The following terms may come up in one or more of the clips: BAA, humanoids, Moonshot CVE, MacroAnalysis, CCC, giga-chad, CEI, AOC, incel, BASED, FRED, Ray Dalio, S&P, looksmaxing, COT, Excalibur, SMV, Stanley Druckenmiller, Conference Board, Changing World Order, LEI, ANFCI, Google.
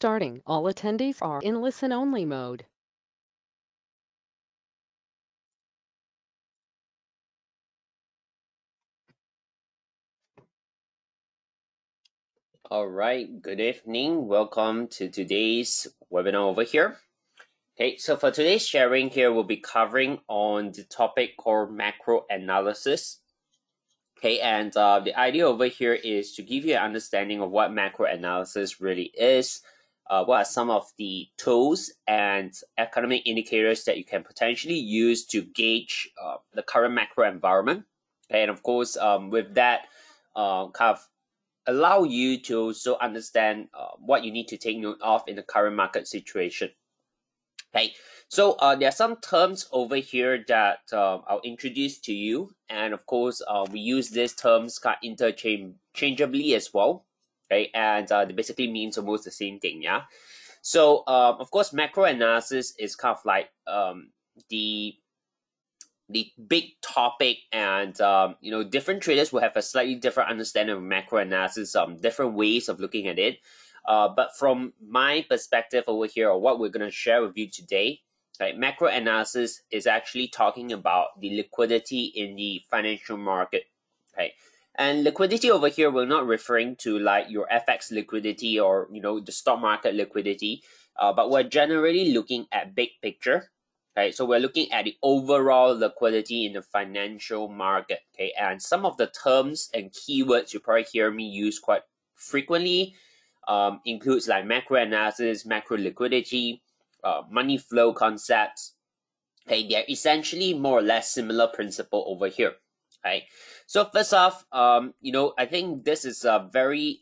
starting. All attendees are in listen-only mode. All right, good evening. Welcome to today's webinar over here. Okay, so for today's sharing here, we'll be covering on the topic called macro analysis. Okay, and the idea over here is to give you an understanding of what macro analysis really is, what are some of the tools and economic indicators that you can potentially use to gauge the current macro environment. Okay, and of course, with that kind of allow you to also understand what you need to take note of in the current market situation. Okay, so there are some terms over here that I'll introduce to you, and of course we use these terms kind of interchangeably as well. Okay, and they basically means almost the same thing, yeah. So of course, macro analysis is kind of like the big topic, and you know, different traders will have a slightly different understanding of macro analysis, different ways of looking at it. But from my perspective over here, or what we're going to share with you today, right, macro analysis is actually talking about the liquidity in the financial market. Okay, and liquidity over here, we're not referring to like your FX liquidity or, you know, the stock market liquidity, but we're generally looking at big picture. Okay, so we're looking at the overall liquidity in the financial market. Okay, and some of the terms and keywords you probably hear me use quite frequently includes like macro analysis, macro liquidity, money flow concepts. Okay, they're essentially more or less similar principle over here. Okay, so first off, you know, I think this is a very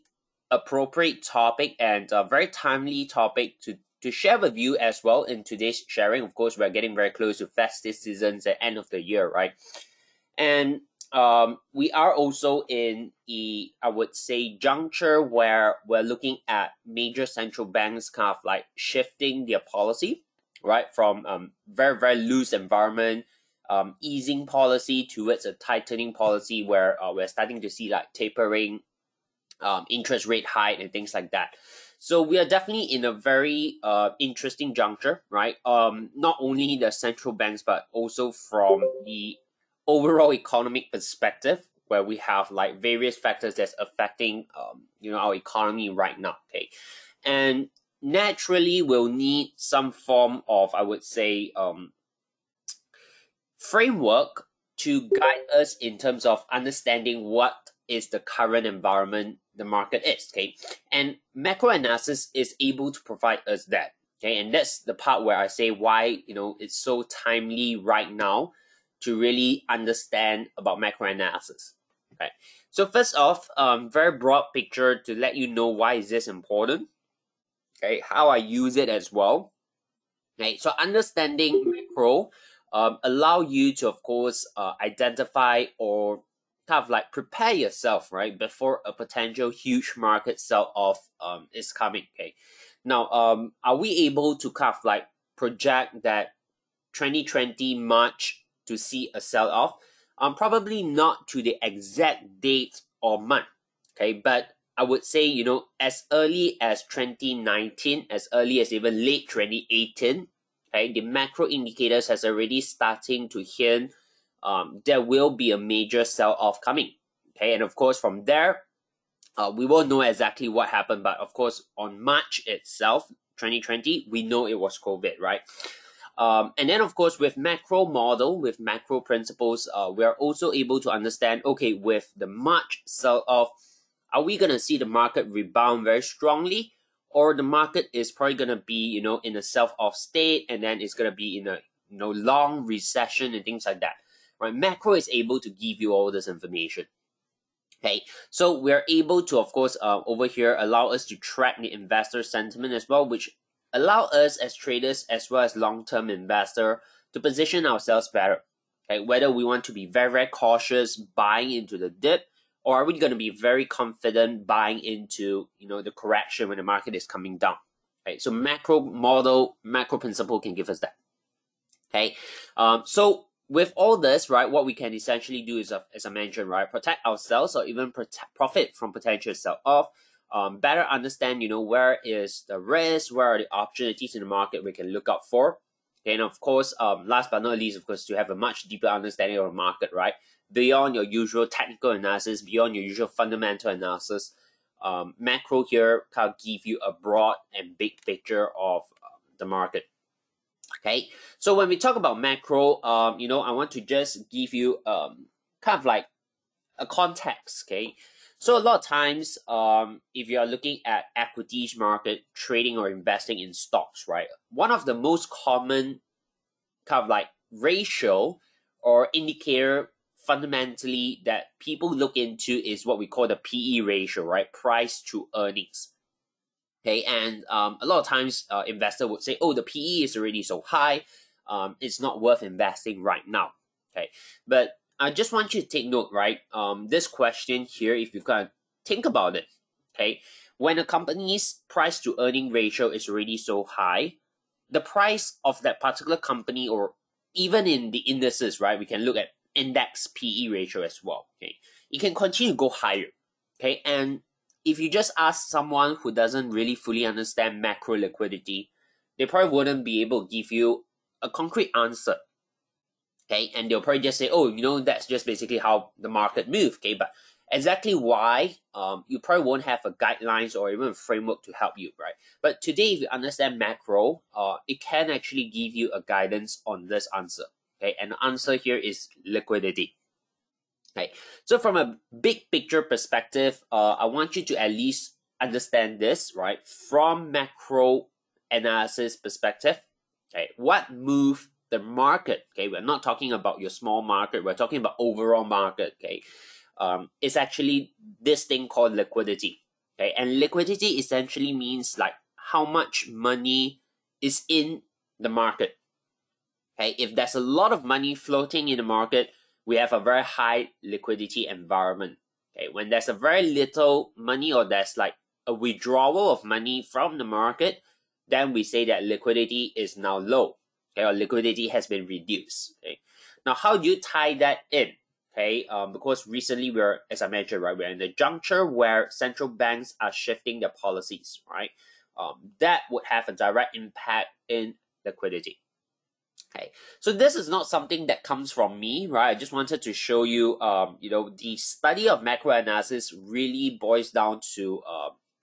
appropriate topic and a very timely topic to share with you as well in today's sharing. Of course, we're getting very close to festive seasons at end of the year, right? And we are also in a, I would say, juncture where we're looking at major central banks kind of like shifting their policy, right? From very, very loose environment, easing policy towards a tightening policy where we're starting to see like tapering, interest rate hike and things like that. So we are definitely in a very interesting juncture, right? Not only the central banks, but also from the overall economic perspective, where we have like various factors that's affecting, you know, our economy right now. Okay, and naturally we'll need some form of, I would say, framework to guide us in terms of understanding what is the current environment the market is. Okay, and macro analysis is able to provide us that. Okay, and that's the part where I say why, you know, it's so timely right now to really understand about macro analysis. Okay, so first off, very broad picture to let you know why is this important. Okay, how I use it as well. Okay, so understanding macro allow you to, of course, identify or kind of like prepare yourself, right, before a potential huge market sell-off is coming. Okay, now are we able to kind of like project that 2020 March to see a sell-off? Probably not to the exact date or month. Okay, but I would say, you know, as early as 2019, as early as even late 2018, okay, the macro indicators has already starting to hint there will be a major sell-off coming. Okay, and of course from there, we won't know exactly what happened, but of course on March itself, 2020, we know it was COVID, right? And then of course with macro model, with macro principles, we are also able to understand, okay, with the March sell-off, are we going to see the market rebound very strongly, or the market is probably going to be, you know, in a sell-off state, and then it's going to be in a, you know, long recession and things like that. Right, macro is able to give you all this information. Okay, so we're able to, of course, over here allow us to track the investor sentiment as well, which allow us as traders as well as long-term investor to position ourselves better. Okay, whether we want to be very, very cautious buying into the dip, or are we going to be very confident buying into, you know, the correction when the market is coming down. Okay, so macro model, macro principle can give us that. Okay, so with all this, right, what we can essentially do is, as I mentioned, right, protect ourselves or even profit from potential sell-off, better understand, where is the risk, where are the opportunities in the market we can look out for. And of course, last but not least, of course, to have a much deeper understanding of the market, right? Beyond your usual technical analysis, beyond your usual fundamental analysis, macro here can give you a broad and big picture of the market. Okay, so when we talk about macro, I want to just give you kind of like a context. Okay, so a lot of times, if you are looking at equities market trading or investing in stocks, right, one of the most common kind of like ratio or indicator fundamentally that people look into is what we call the PE ratio, right? Price to earnings. Okay, and a lot of times investor would say, oh, the PE is already so high, it's not worth investing right now. Okay, but I just want you to take note, right? This question here, if you kind of think about it, okay, when a company's price to earning ratio is already so high, the price of that particular company, or even in the indices, right, we can look at index PE ratio as well. Okay, it can continue to go higher. Okay, and if you just ask someone who doesn't really fully understand macro liquidity, they probably wouldn't be able to give you a concrete answer. Okay, and they'll probably just say, oh, that's just basically how the market moves. Okay, but exactly why, you probably won't have a guidelines or even a framework to help you, right? But today, if you understand macro, it can actually give you a guidance on this answer. Okay, and the answer here is liquidity. Okay, so from a big picture perspective, I want you to at least understand this, right? From macro analysis perspective, okay, what moved the market? Okay, we're not talking about your small market, we're talking about overall market. Okay, it's actually this thing called liquidity. Okay, and liquidity essentially means like how much money is in the market. Okay, if there's a lot of money floating in the market, we have a very high liquidity environment. Okay, when there's a very little money, or there's like a withdrawal of money from the market, then we say that liquidity is now low. Okay, or liquidity has been reduced. Okay, now how do you tie that in? Okay, because recently we're, as I mentioned, right, we're in the juncture where central banks are shifting their policies, right? That would have a direct impact in liquidity. Okay, so this is not something that comes from me, right? I just wanted to show you, the study of macro analysis really boils down to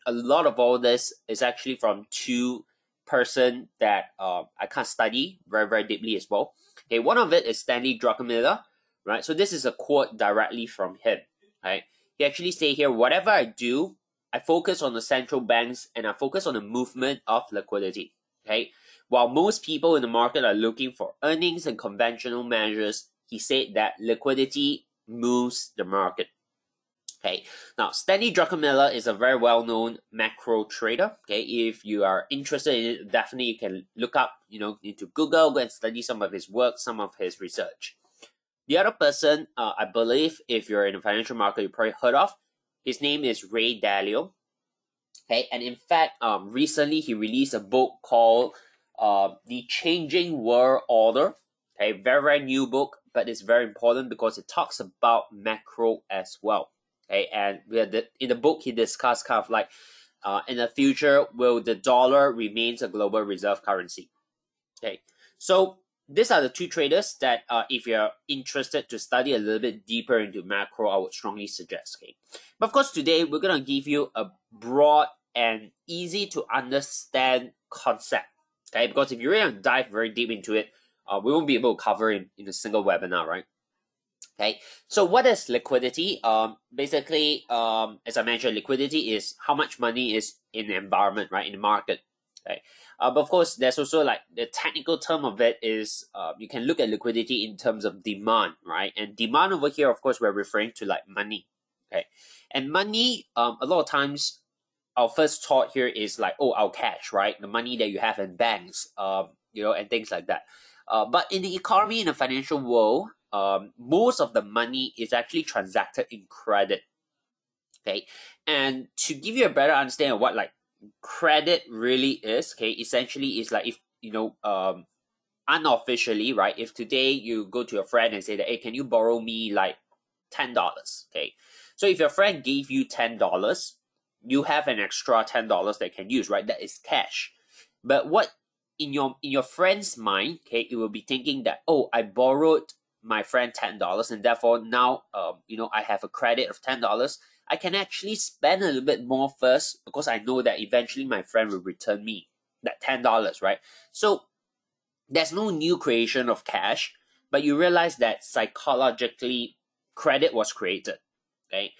a lot of all this is actually from two person that I can't study very, very deeply as well. Okay, one of it is Stanley Druckenmiller, right? So this is a quote directly from him, right? He actually say here, whatever I do, I focus on the central banks and I focus on the movement of liquidity. Okay, while most people in the market are looking for earnings and conventional measures, he said that liquidity moves the market. Okay, now Stanley Druckenmiller is a very well-known macro trader. Okay, if you are interested in it, definitely you can look up, into Google, go and study some of his work, some of his research. The other person, I believe, if you're in the financial market, you probably heard of. His name is Ray Dalio. Okay, and in fact, recently he released a book called The Changing World Order. Okay, very, very new book, but it's very important because it talks about macro as well. Okay, and in the book, he discussed kind of like, in the future, will the dollar remain a global reserve currency? Okay, so these are the two traders that, if you're interested to study a little bit deeper into macro, I would strongly suggest. Okay, but of course, today we're gonna give you a broad and easy to understand concept. Okay, because if you really dive very deep into it, we won't be able to cover it in a single webinar, right? Okay, so what is liquidity? Basically, as I mentioned, liquidity is how much money is in the environment, right, in the market. Okay, but of course, there's also like the technical term of it is, you can look at liquidity in terms of demand, right? And demand over here, of course, we're referring to like money. Okay, and money, a lot of times, our first thought here is like, oh, our cash, right? The money that you have in banks, and things like that. But in the economy, in the financial world, most of the money is actually transacted in credit. Okay, and to give you a better understanding of what like credit really is, okay, essentially is like if unofficially, right, if today you go to your friend and say that, hey, can you borrow me like $10? Okay, so if your friend gave you $10, you have an extra $10 they can use, right? That is cash. But what in your friend's mind, okay, it will be thinking that, oh, I borrowed my friend $10 and therefore now I have a credit of $10. I can actually spend a little bit more first because I know that eventually my friend will return me that $10, right? So there's no new creation of cash, but you realize that psychologically credit was created, okay?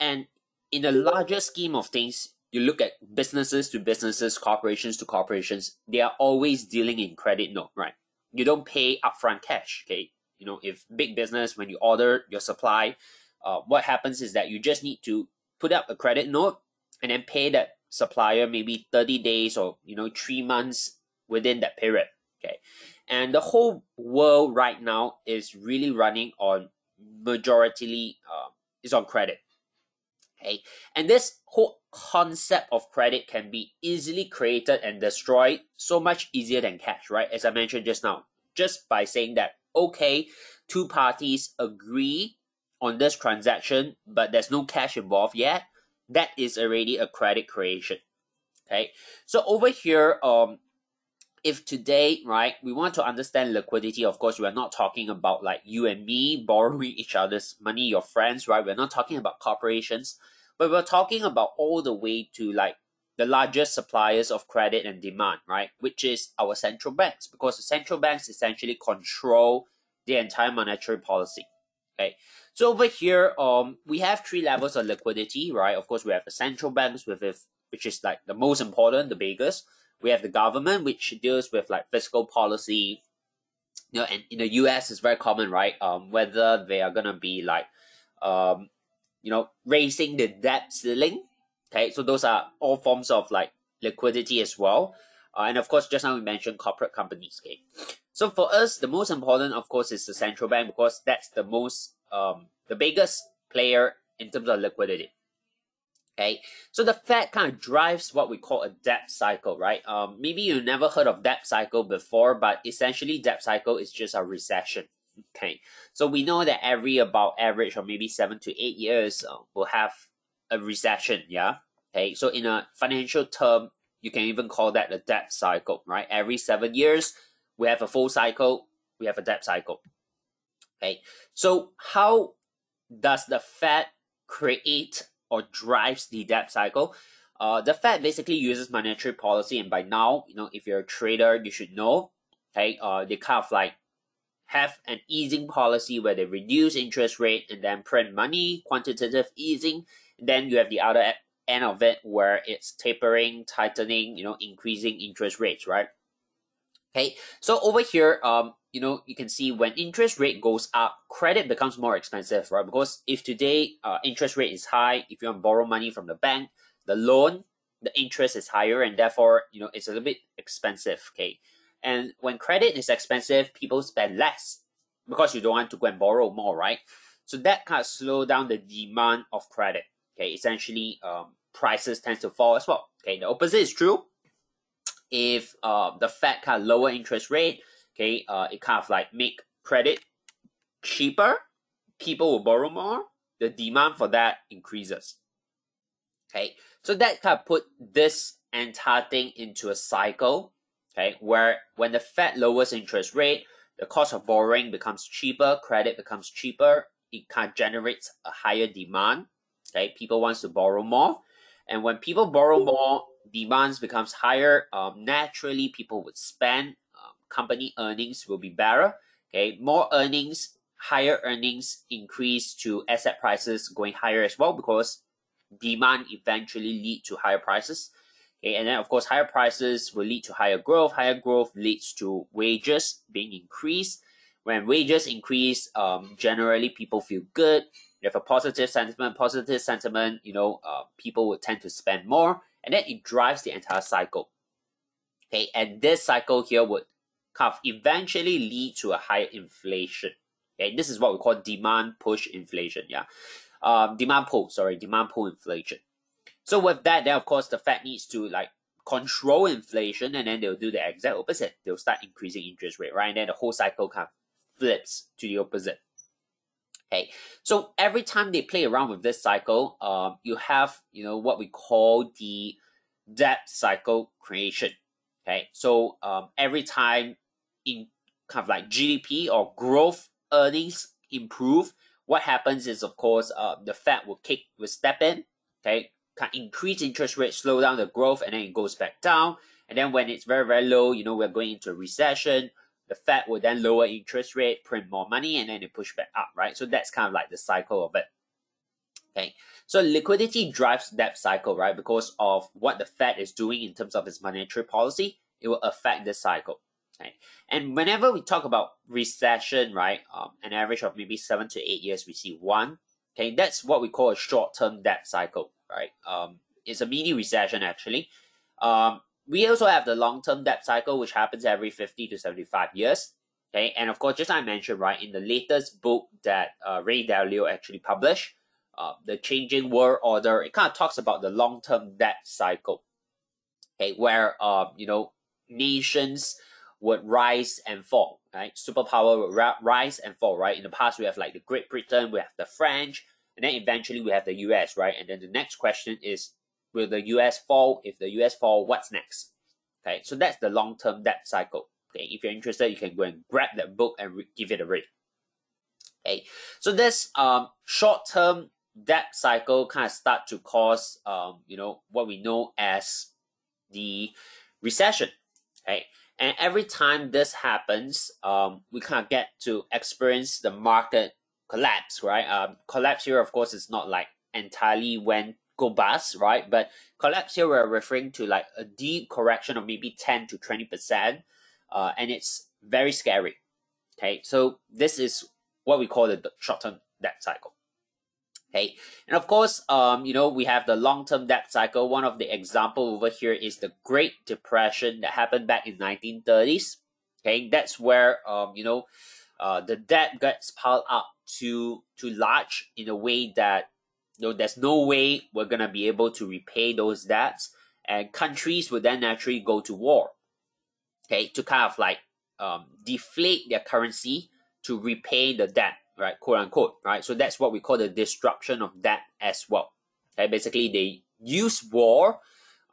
And in the larger scheme of things, you look at businesses to businesses, corporations to corporations, they are always dealing in credit note, right? You don't pay upfront cash, okay? You know, if big business, when you order your supply, what happens is that you just need to put up a credit note and then pay that supplier maybe 30 days or, 3 months within that period, okay? And the whole world right now is really running on majority is on credit, okay? And this whole concept of credit can be easily created and destroyed so much easier than cash, right? As I mentioned just now, just by saying that, okay, two parties agree on this transaction, but there's no cash involved yet, that is already a credit creation, okay? So over here, if today, right, we want to understand liquidity, of course, we're not talking about like you and me borrowing each other's money, your friends, right? We're not talking about corporations, but we're talking about all the way to like the largest suppliers of credit and demand, right? Which is our central banks, because the central banks essentially control the entire monetary policy, okay? So over here, we have three levels of liquidity, right? Of course, we have the central banks, which is like the most important, the biggest. We have the government, which deals with like fiscal policy, and in the US it's very common, right? Whether they are gonna be like, raising the debt ceiling. Okay, so those are all forms of like liquidity as well. And of course, just now we mentioned corporate companies. Okay, so for us, the most important, of course, is the central bank because that's the most, the biggest player in terms of liquidity. Okay, so the Fed kind of drives what we call a debt cycle, right? Maybe you never heard of debt cycle before, but essentially debt cycle is just a recession. Okay, so we know that every about average or maybe 7 to 8 years we'll have a recession, yeah? Okay, so in a financial term, you can even call that a debt cycle, right? Every 7 years, we have a full cycle, we have a debt cycle. Okay, so how does the Fed create or drives the debt cycle? The Fed basically uses monetary policy, and by now, if you're a trader, you should know, okay, they kind of like have an easing policy where they reduce interest rate and then print money, quantitative easing. Then you have the other end of it where it's tapering, tightening, increasing interest rates, right? Okay, so over here, you can see when interest rate goes up, credit becomes more expensive, right? Because if today interest rate is high, if you want to borrow money from the bank, the loan, the interest is higher, and therefore, it's a little bit expensive, okay? And when credit is expensive, people spend less because you don't want to go and borrow more, right? So that kind of slows down the demand of credit, okay? Essentially, prices tend to fall as well, okay? The opposite is true. If the Fed kind of lower interest rate, okay, it kind of like make credit cheaper, people will borrow more, the demand for that increases. Okay, so that kind of put this entire thing into a cycle, okay, where when the Fed lowers interest rate, the cost of borrowing becomes cheaper, credit becomes cheaper, it kind of generates a higher demand, okay, people want to borrow more, and when people borrow more, demands becomes higher, naturally people would spend, company earnings will be better, okay, more earnings, higher earnings increase to asset prices going higher as well because demand eventually lead to higher prices, okay, and then of course higher prices will lead to higher growth leads to wages being increased, when wages increase, generally people feel good, you have a positive sentiment, people would tend to spend more, and then it drives the entire cycle. Okay, and this cycle here would kind of eventually lead to a higher inflation. Okay, this is what we call demand push inflation, yeah. Demand pull inflation. So with that, then of course the Fed needs to like control inflation, and then they'll do the exact opposite. They'll start increasing interest rate, right? And then the whole cycle kind of flips to the opposite. Okay, so every time they play around with this cycle, you have, you know, what we call the debt cycle creation. Okay, so every time in kind of like GDP or growth earnings improve, what happens is, of course, the Fed will step in, okay, can increase interest rates, slow down the growth, and then it goes back down. And then when it's very, very low, you know, we're going into a recession, the Fed will then lower interest rate, print more money, and then they push back up, right? So that's kind of like the cycle of it. Okay, so liquidity drives that cycle, right? Because of what the Fed is doing in terms of its monetary policy, it will affect this cycle. Okay, and whenever we talk about recession, right, an average of maybe 7 to 8 years, we see one. Okay, that's what we call a short-term debt cycle, right? It's a mini recession, actually. We also have the long-term debt cycle, which happens every 50 to 75 years. Okay, and of course, just like I mentioned, right, in the latest book that Ray Dalio actually published, the Changing World Order, it kind of talks about the long-term debt cycle. Okay, where you know, nations would rise and fall, right? Superpower would rise and fall, right? In the past, we have like the Great Britain, we have the French, and then eventually we have the US, right? And then the next question is, will the US fall? If the US fall, what's next? Okay, so that's the long-term debt cycle. Okay, if you're interested, you can go and grab that book and give it a read. Okay, so this short-term debt cycle kind of start to cause, you know, what we know as the recession. Okay, and every time this happens, we kind of get to experience the market collapse, right? Collapse here, of course, is not like entirely when go bust, right? But collapse here, we're referring to like a deep correction of maybe 10 to 20%, and it's very scary. Okay, so this is what we call the short-term debt cycle. Okay, and of course, you know, we have the long-term debt cycle. One of the examples over here is the Great Depression that happened back in 1930s. Okay, that's where you know, the debt gets piled up too large in a way that, you know, there's no way we're going to be able to repay those debts, and countries would then naturally go to war, okay, to kind of like deflate their currency to repay the debt, right, quote unquote, right? So that's what we call the disruption of debt as well. Okay, basically they use war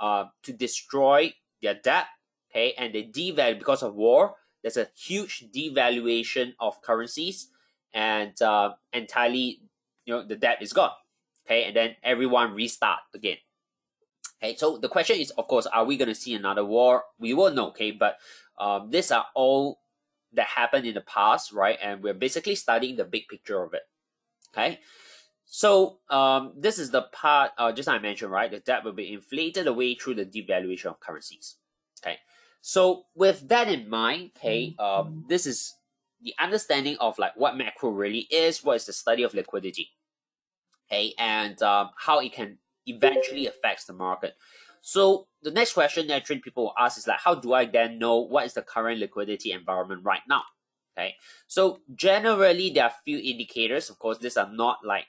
to destroy their debt, okay, and they devalue because of war. There's a huge devaluation of currencies, and entirely, you know, the debt is gone. Okay, and then everyone restart again. Okay, so the question is, of course, are we going to see another war? We won't know, okay, but these are all that happened in the past, right? And we're basically studying the big picture of it. Okay, so this is the part, just like I mentioned, right? The debt will be inflated away through the devaluation of currencies. Okay, so with that in mind, okay, this is the understanding of like what macro really is, what is the study of liquidity. Okay, and how it can eventually affects the market. So the next question that people will ask is like, how do I then know what is the current liquidity environment right now? Okay, so generally there are few indicators. Of course, these are not like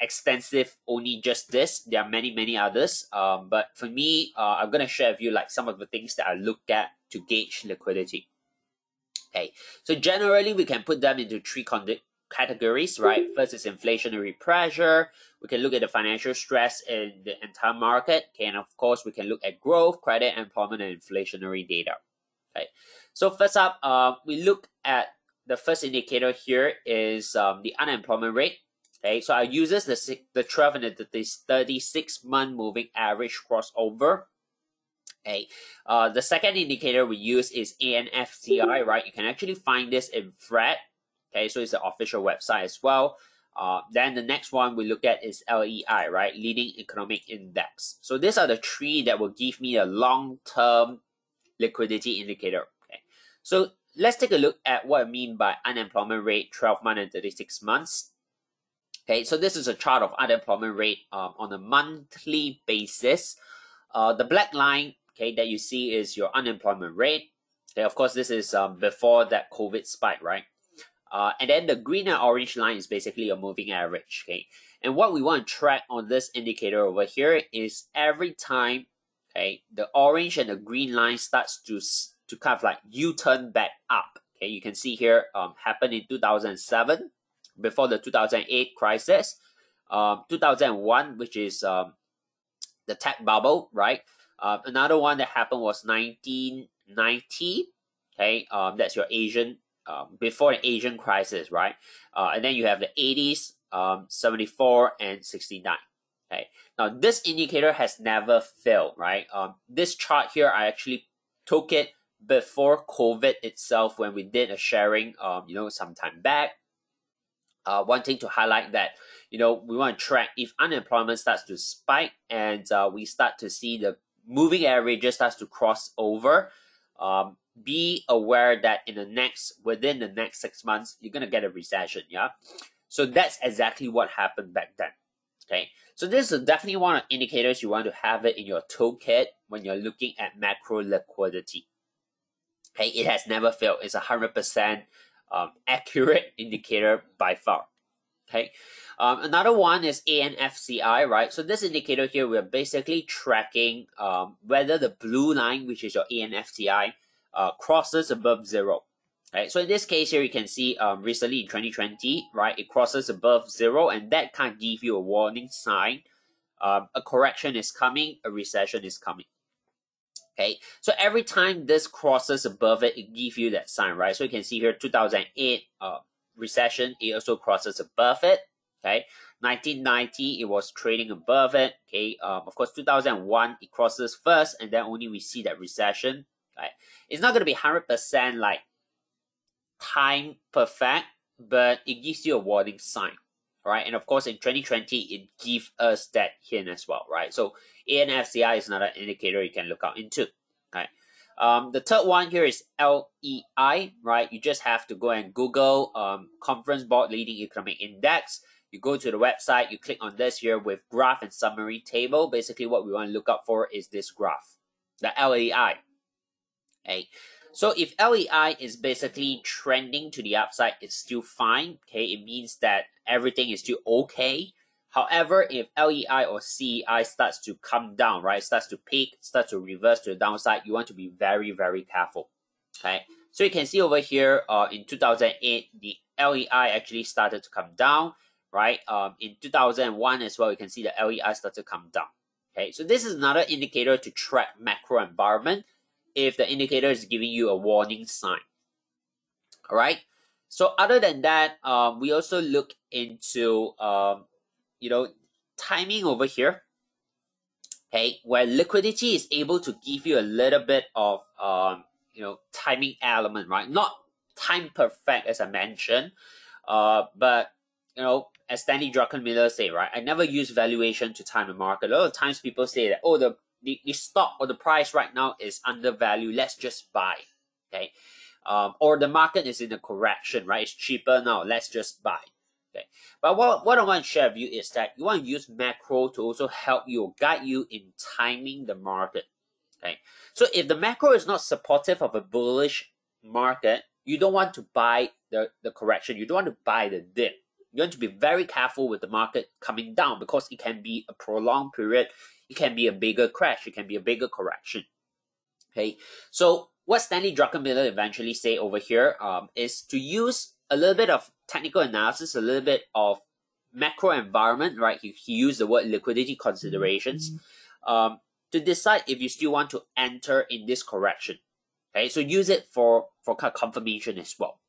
extensive, only just this. There are many others. But for me, I'm gonna share with you like some of the things that I look at to gauge liquidity. Okay, so generally we can put them into three categories, right? First is inflationary pressure. We can look at the financial stress in the entire market. Okay, and of course, we can look at growth, credit, employment, and inflationary data. Okay, so first up, we look at the first indicator here is the unemployment rate. Okay, so I use this, the 12 and the 36-month moving average crossover. Okay, the second indicator we use is ANFCI, right? You can actually find this in FRED. Okay, so it's the official website as well. Then the next one we look at is LEI, right? Leading Economic Index. So these are the three that will give me a long-term liquidity indicator. Okay, so let's take a look at what I mean by unemployment rate, 12-month and 36 months. Okay, so this is a chart of unemployment rate on a monthly basis. The black line, okay, that you see is your unemployment rate. Okay, of course, this is before that COVID spike, right? And then the green and orange line is basically a moving average, okay? And what we want to track on this indicator over here is every time, okay, the orange and the green line starts to kind of like U-turn back up. Okay, you can see here happened in 2007, before the 2008 crisis, 2001, which is the tech bubble, right? Another one that happened was 1990, okay? That's your Asian, before the Asian crisis, right? And then you have the 80s, 74 and 69, okay? Now, this indicator has never failed, right? This chart here, I actually took it before COVID itself when we did a sharing, you know, some time back. Wanting to highlight that, you know, we want to track if unemployment starts to spike and we start to see the moving average just starts to cross over, be aware that in the next, within the next 6 months, you're going to get a recession, yeah? So that's exactly what happened back then, okay? So this is definitely one of the indicators you want to have it in your toolkit when you're looking at macro liquidity. Okay, it has never failed. It's 100% accurate indicator by far. Okay, another one is ANFCI, right? So this indicator here, we're basically tracking whether the blue line, which is your ANFCI, crosses above zero. Okay, so in this case here, you can see recently in 2020, right, it crosses above zero, and that can give you a warning sign. A correction is coming, a recession is coming. Okay, so every time this crosses above it, it gives you that sign, right? So you can see here 2008 recession, it also crosses above it, okay? 1990, it was trading above it, okay? Of course, 2001, it crosses first, and then only we see that recession, right? It's not going to be 100% like time perfect, but it gives you a warning sign, right? And of course, in 2020, it gives us that hint as well, right? So ANFCI is another indicator you can look out into, right? The third one here is LEI, right? You just have to go and Google Conference Board Leading Economic Index. You go to the website, you click on this here with graph and summary table. Basically, what we want to look out for is this graph, the LEI. Okay. So if LEI is basically trending to the upside, it's still fine, okay? It means that everything is still okay. However, if LEI or CEI starts to come down, right, starts to peak, starts to reverse to the downside, you want to be very, very careful, okay? So you can see over here in 2008, the LEI actually started to come down, right? In 2001 as well, you can see the LEI started to come down, okay? So this is another indicator to track macro environment if the indicator is giving you a warning sign, all right? So other than that, we also look into... you know, timing over here, okay, where liquidity is able to give you a little bit of, you know, timing element, right? Not time perfect, as I mentioned, but, you know, as Stanley Druckenmiller say, right, I never use valuation to time the market. A lot of times people say that, oh, the stock or the price right now is undervalued, let's just buy, okay? Or the market is in a correction, right? It's cheaper now, let's just buy. Okay. But what I want to share with you is that you want to use macro to also help you or guide you in timing the market. Okay. So if the macro is not supportive of a bullish market, you don't want to buy the correction. You don't want to buy the dip. You want to be very careful with the market coming down because it can be a prolonged period. It can be a bigger crash. It can be a bigger correction. Okay. So what Stanley Druckenmiller eventually say over here is to use a little bit of technical analysis, a little bit of macro environment, right? He used the word liquidity considerations to decide if you still want to enter in this correction. Okay, so use it for confirmation as well.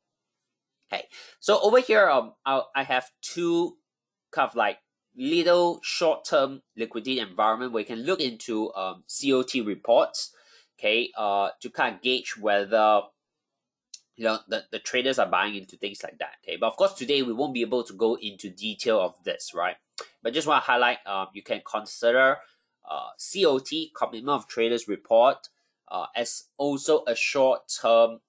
Okay, so over here, I have two kind of like little short-term liquidity environment where you can look into COT reports, okay, to kind of gauge whether you know, the traders are buying into things like that, okay? But of course, today we won't be able to go into detail of this, right? But just want to highlight, you can consider COT, Commitment of Traders Report, as also a short-term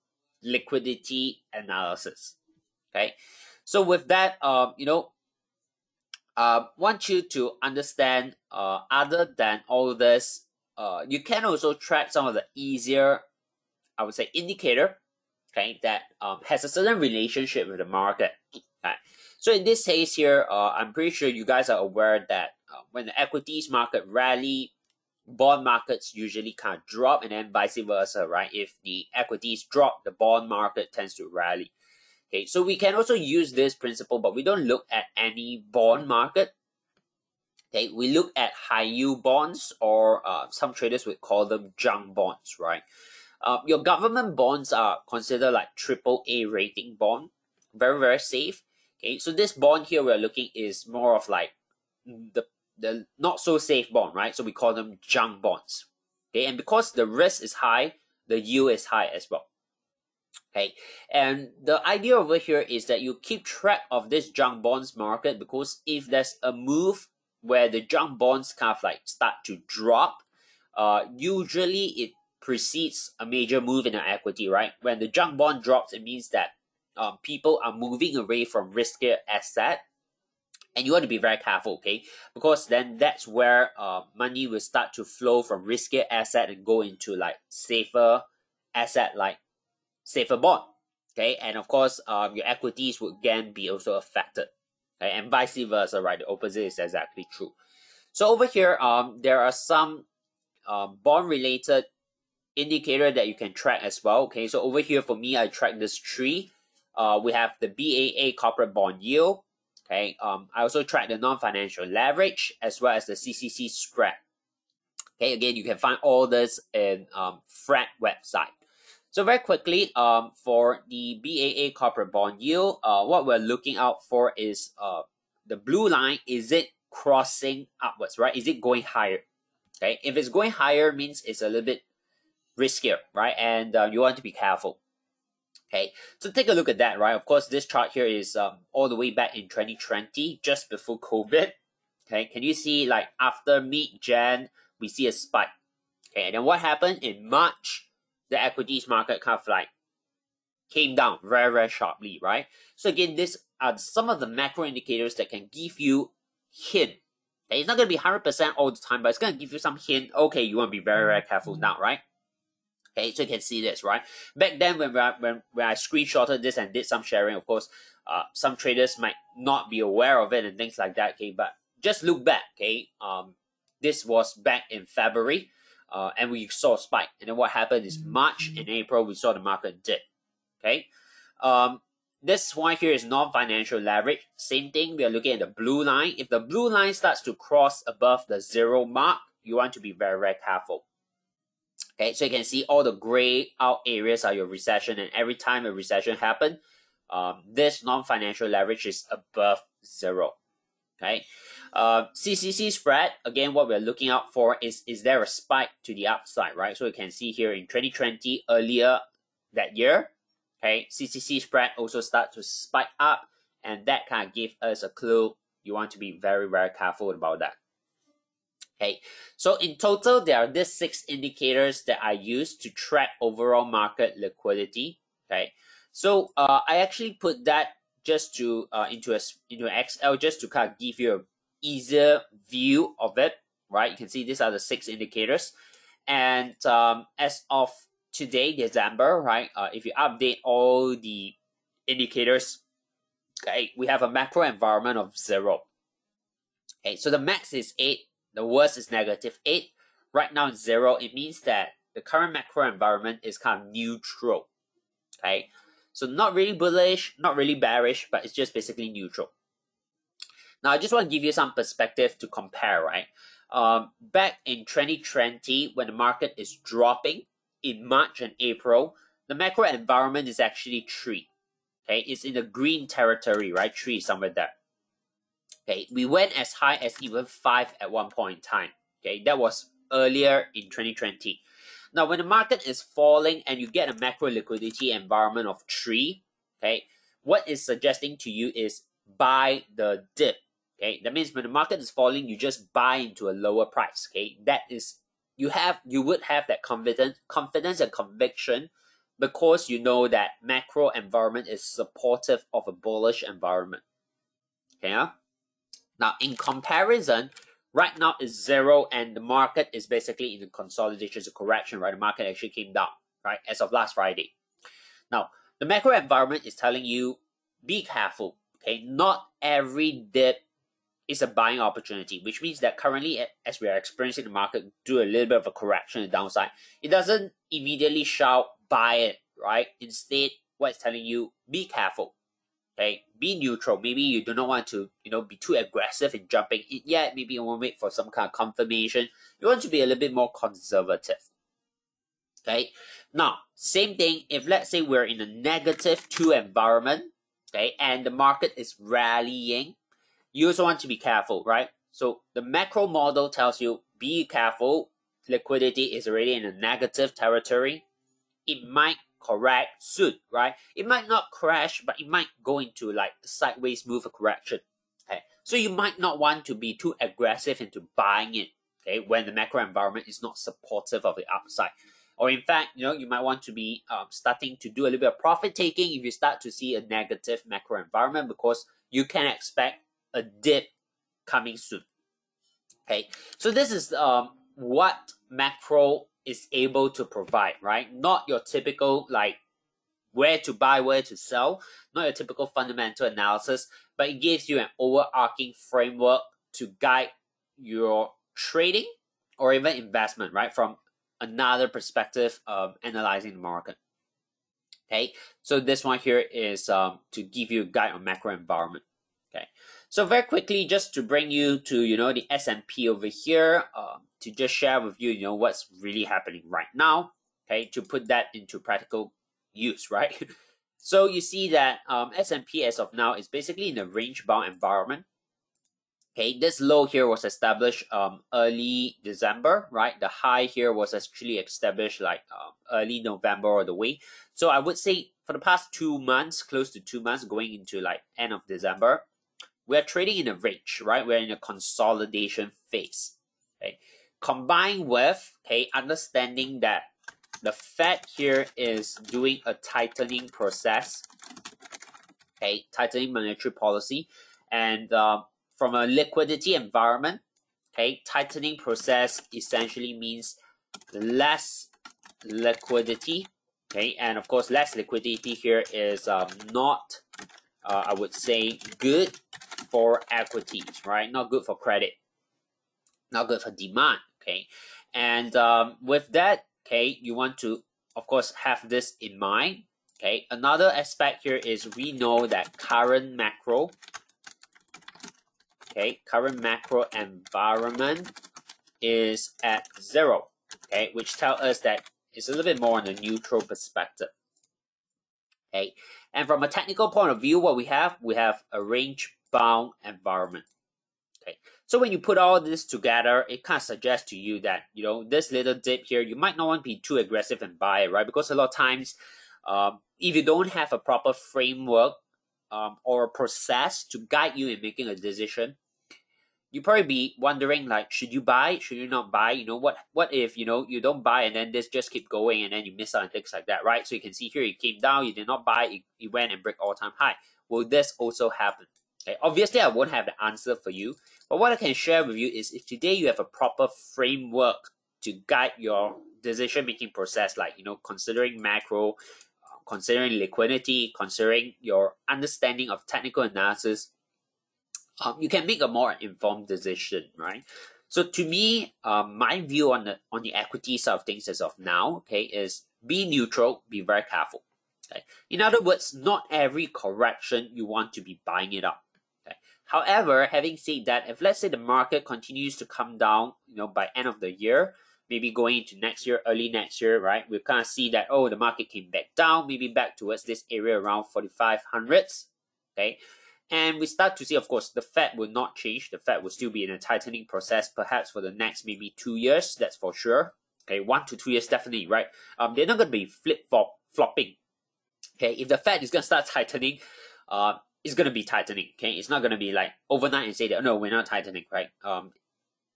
liquidity analysis, okay? So with that, you know, want you to understand other than all this, you can also track some of the easier, I would say, indicator, okay, that has a certain relationship with the market. Okay. So in this case here, I'm pretty sure you guys are aware that when the equities market rally, bond markets usually kind of drop and then vice versa, right? If the equities drop, the bond market tends to rally. Okay, so we can also use this principle, but we don't look at any bond market. Okay, we look at high yield bonds, or some traders would call them junk bonds, right? Your government bonds are considered like AAA rating bond, very, very safe. Okay, so this bond here we're looking is more of like the not so safe bond, right? So we call them junk bonds. Okay, and because the risk is high, the yield is high as well. Okay, and the idea over here is that you keep track of this junk bonds market, because if there's a move where the junk bonds kind of like start to drop, usually it precedes a major move in an equity, right? When the junk bond drops, it means that people are moving away from riskier asset, and you want to be very careful, okay? Because then that's where money will start to flow from riskier asset and go into like safer asset, like safer bond, okay? And of course, your equities would again be also affected, okay? And vice versa, right? The opposite is exactly true. So over here, there are some bond-related indicator that you can track as well, okay? So over here for me, I track this tree. We have the BAA corporate bond yield, okay? I also track the non-financial leverage as well as the CCC spread. Okay, again, you can find all this in FRED website. So very quickly, for the BAA corporate bond yield, what we're looking out for is the blue line. Is it crossing upwards, right? Is it going higher? Okay, if it's going higher, means it's a little bit riskier, right? And you want to be careful. Okay, so take a look at that, right? Of course, this chart here is all the way back in 2020, just before COVID. Okay, can you see like after mid-Jan, we see a spike. Okay, and then what happened in March, the equities market kind of like came down very, very sharply, right? So again, these are some of the macro indicators that can give you hint. Okay, it's not going to be 100% all the time, but it's going to give you some hint. Okay, you want to be very, very careful now, right? Okay, so you can see this, right? Back then, when I screenshotted this and did some sharing, of course, some traders might not be aware of it and things like that, okay? But just look back, okay? This was back in February, and we saw a spike. And then what happened is March and April, we saw the market dip, okay? This one here is non-financial leverage. Same thing, we are looking at the blue line. If the blue line starts to cross above the zero mark, you want to be very, very careful. Okay, so you can see all the gray out areas are your recession, and every time a recession happens, this non-financial leverage is above zero. Okay, CCC spread, again, what we're looking out for is there a spike to the upside, right? So you can see here in 2020, earlier that year, okay, CCC spread also starts to spike up, and that kind of gives us a clue. You want to be very, very careful about that. Okay, so in total, there are these 6 indicators that I use to track overall market liquidity. Okay, so I actually put that just to into Excel just to kind of give you an easier view of it. Right, you can see these are the 6 indicators, and as of today, December, right? If you update all the indicators, okay, we have a macro environment of 0. Okay, so the max is 8. The worst is -8. Right now, it's 0. It means that the current macro environment is kind of neutral. Okay, so not really bullish, not really bearish, but it's just basically neutral. Now, I just want to give you some perspective to compare, right? Back in 2020, when the market is dropping in March and April, the macro environment is actually 3. Okay, it's in the green territory, right? 3 is somewhere there. Okay, we went as high as even 5 at one point in time. Okay, that was earlier in 2020. Now, when the market is falling and you get a macro liquidity environment of 3, okay, what is suggesting to you is buy the dip. Okay, that means when the market is falling, you just buy into a lower price. Okay, that is you would have that confidence and conviction, because you know that macro environment is supportive of a bullish environment. Okay. Huh? Now, in comparison, right now is 0, and the market is basically in the consolidation, it's a correction, right? The market actually came down, right, as of last Friday. Now, the macro environment is telling you, be careful, okay? Not every dip is a buying opportunity, which means that currently, as we are experiencing the market, do a little bit of a correction and downside. It doesn't immediately shout, buy it, right? Instead, what it's telling you, be careful, right? Be neutral. Maybe you do not want to, be too aggressive in jumping in yet. Maybe you want to wait for some kind of confirmation. You want to be a little bit more conservative. Okay. Now, same thing. If let's say we're in a -2 environment, okay, and the market is rallying, you also want to be careful, right? So the macro model tells you be careful. Liquidity is already in a negative territory. It might correct soon, right? It might not crash, but it might go into like sideways move or correction. Okay, so you might not want to be too aggressive into buying it. Okay, when the macro environment is not supportive of the upside, or in fact, you might want to be starting to do a little bit of profit taking if you start to see a negative macro environment, because you can expect a dip coming soon. Okay, so this is what macro is able to provide, right? Not your typical like where to buy, where to sell, not your typical fundamental analysis, but it gives you an overarching framework to guide your trading or even investment, right? From another perspective of analyzing the market. Okay, so this one here is to give you a guide on macro environment. Okay, so very quickly, just to bring you to the S&P over here, to just share with you, what's really happening right now. Okay, to put that into practical use, right? So you see that S&P as of now is basically in a range-bound environment. Okay, this low here was established early December, right? The high here was actually established like early November all the way. So I would say for the past 2 months, close to 2 months, going into like end of December, we're trading in a range, right? We're in a consolidation phase. Okay, combined with understanding that the Fed here is doing a tightening process, okay, tightening monetary policy, and from a liquidity environment, okay, tightening process essentially means less liquidity, okay, and of course less liquidity here is not, I would say, good for equities, right? Not good for credit, not good for demand, okay, and with that, okay, you want to, of course, have this in mind, okay. Another aspect here is we know that current macro, okay, current macro environment is at 0, okay, which tells us that it's a little bit more on a neutral perspective, okay. And from a technical point of view, what we have a range-bound environment, okay. So when you put all this together, it kind of suggests to you that, this little dip here, you might not want to be too aggressive and buy it, right? Because a lot of times, if you don't have a proper framework or a process to guide you in making a decision, you probably be wondering like, should you buy? Should you not buy? What if, you don't buy and then this just keep going and then you miss out on things like that, right? So you can see here, it came down, you did not buy, it went and break all-time high. Will this also happen? Okay, obviously, I won't have the answer for you, but what I can share with you is if today you have a proper framework to guide your decision-making process, like, considering macro, considering liquidity, considering your understanding of technical analysis, you can make a more informed decision, right? So to me, my view on the equity side of things as of now, okay, is be neutral, be very careful. Okay? In other words, not every correction you want to be buying it up. Okay? However, having said that, if let's say the market continues to come down, by end of the year, maybe going into next year, early next year, right? We kind of see that, oh, the market came back down, maybe back towards this area around 4,500s, okay? And we start to see, of course, the Fed will not change. The Fed will still be in a tightening process, perhaps for the next maybe 2 years, that's for sure. Okay, 1 to 2 years, definitely, right? They're not going to be flip-flopping. Okay, if the Fed is going to start tightening, it's going to be tightening, okay? It's not going to be like overnight and say that, no, we're not tightening, right?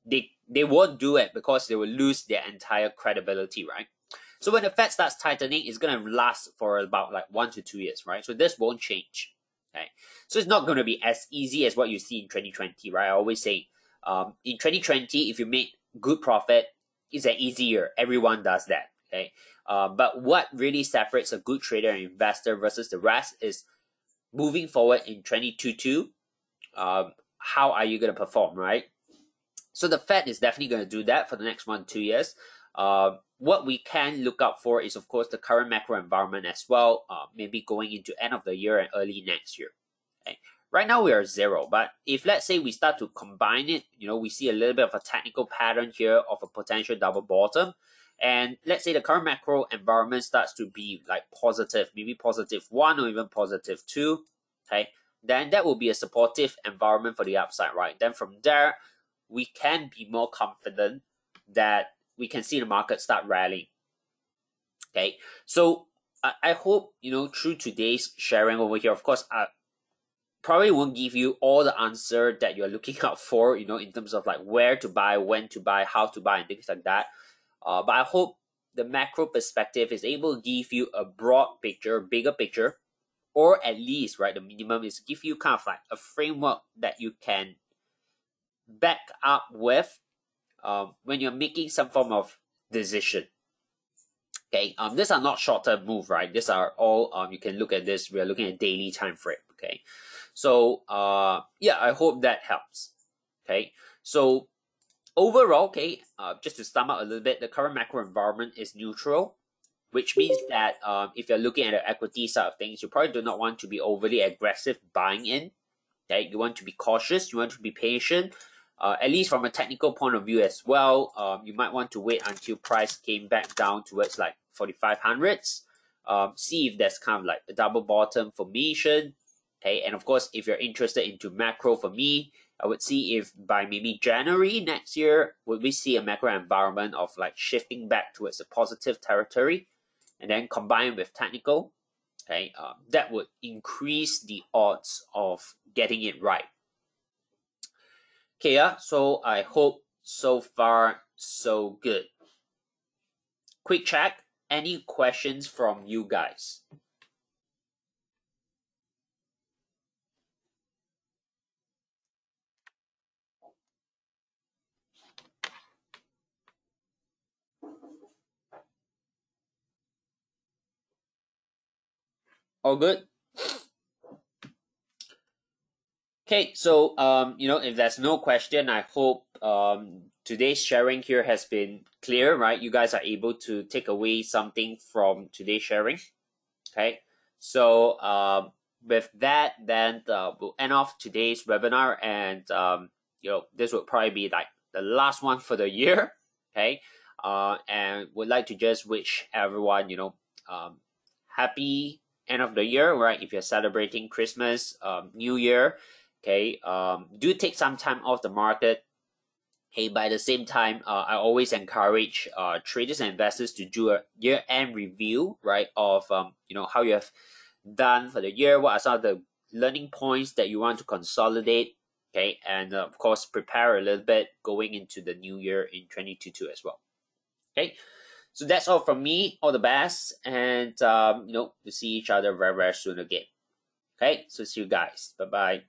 They won't do it because they will lose their entire credibility, right? So when the Fed starts tightening, it's going to last for about like 1 to 2 years, right? So this won't change, okay? So it's not going to be as easy as what you see in 2020, right? I always say in 2020, if you make good profit, it's an easy year. Everyone does that, okay? But what really separates a good trader and investor versus the rest is moving forward in 2022, how are you going to perform, right? So the Fed is definitely going to do that for the next 1 to 2 years. What we can look out for is, of course, the current macro environment as well, maybe going into end of the year and early next year. Right now we are zero, but if let's say we start to combine it, you know, we see a little bit of a technical pattern here of a potential double bottom. And let's say the current macro environment starts to be like positive, maybe +1 or even +2, okay? Then that will be a supportive environment for the upside, right? Then from there, we can be more confident that we can see the market start rallying, okay? So I hope, you know, through today's sharing over here, of course, probably won't give you all the answer that you're looking out for, you know, in terms of like where to buy, when to buy, how to buy, and things like that. But I hope the macro perspective is able to give you a broad picture, bigger picture, or at least, right, the minimum is give you kind of like a framework that you can back up with when you're making some form of decision. Okay, these are not short-term move, right? These are all, you can look at this, we are looking at daily time frame, okay? So, yeah, I hope that helps, okay? So, overall, okay, just to sum up a little bit, the current macro environment is neutral, which means that if you're looking at the equity side of things, you probably do not want to be overly aggressive buying in, okay? You want to be cautious, you want to be patient, at least from a technical point of view as well. You might want to wait until price came back down towards like 4,500s, see if there's kind of like a double bottom formation, okay? And of course, if you're interested into macro, for me, I would see if by maybe January next year, would we see a macro environment of like shifting back towards a positive territory, and then combined with technical, okay? That would increase the odds of getting it right. Okay, so I hope so far so good. Quick check, any questions from you guys? All good? Okay, so, you know, if there's no question, I hope today's sharing here has been clear, right? You guys are able to take away something from today's sharing, okay? So, with that, then we'll end off today's webinar, and, you know, this would probably be like the last one for the year, okay? And would like to just wish everyone, you know, happy end of the year, right? If you're celebrating Christmas, New Year, okay, do take some time off the market. Hey, by the same time, I always encourage traders and investors to do a year-end review, right, of you know, how you have done for the year, what are some of the learning points that you want to consolidate, okay, and of course prepare a little bit going into the new year in 2022 as well, okay. So that's all from me, all the best, and you know, we'll see each other very, very soon again. Okay, so see you guys, bye-bye.